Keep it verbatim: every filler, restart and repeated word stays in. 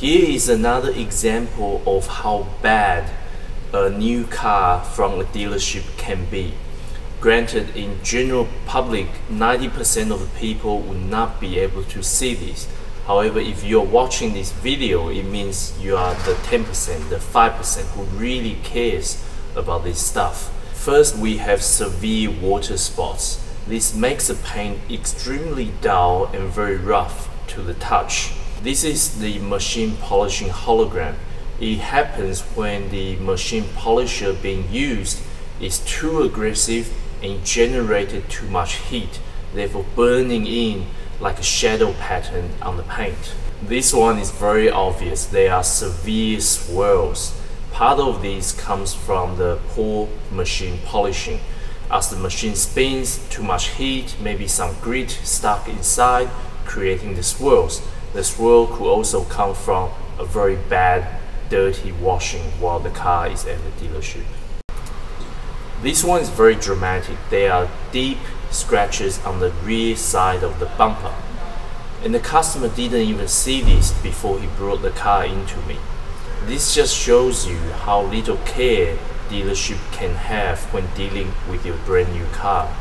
Here is another example of how bad a new car from a dealership can be. Granted, in general public, ninety percent of the people would not be able to see this. However, if you're watching this video, it means you are the ten percent, the five percent who really cares about this stuff. First, we have severe water spots. This makes the paint extremely dull and very rough to the touch. This is the machine polishing hologram. It happens when the machine polisher being used is too aggressive and generated too much heat, therefore burning in like a shadow pattern on the paint. This one is very obvious. There are severe swirls. Part of this comes from the poor machine polishing. As the machine spins, too much heat, maybe some grit stuck inside, creating the swirls. The swirl could also come from a very bad, dirty washing while the car is at the dealership. This one is very dramatic. There are deep scratches on the rear side of the bumper. And the customer didn't even see this before he brought the car into me. This just shows you how little care dealership can have when dealing with your brand new car.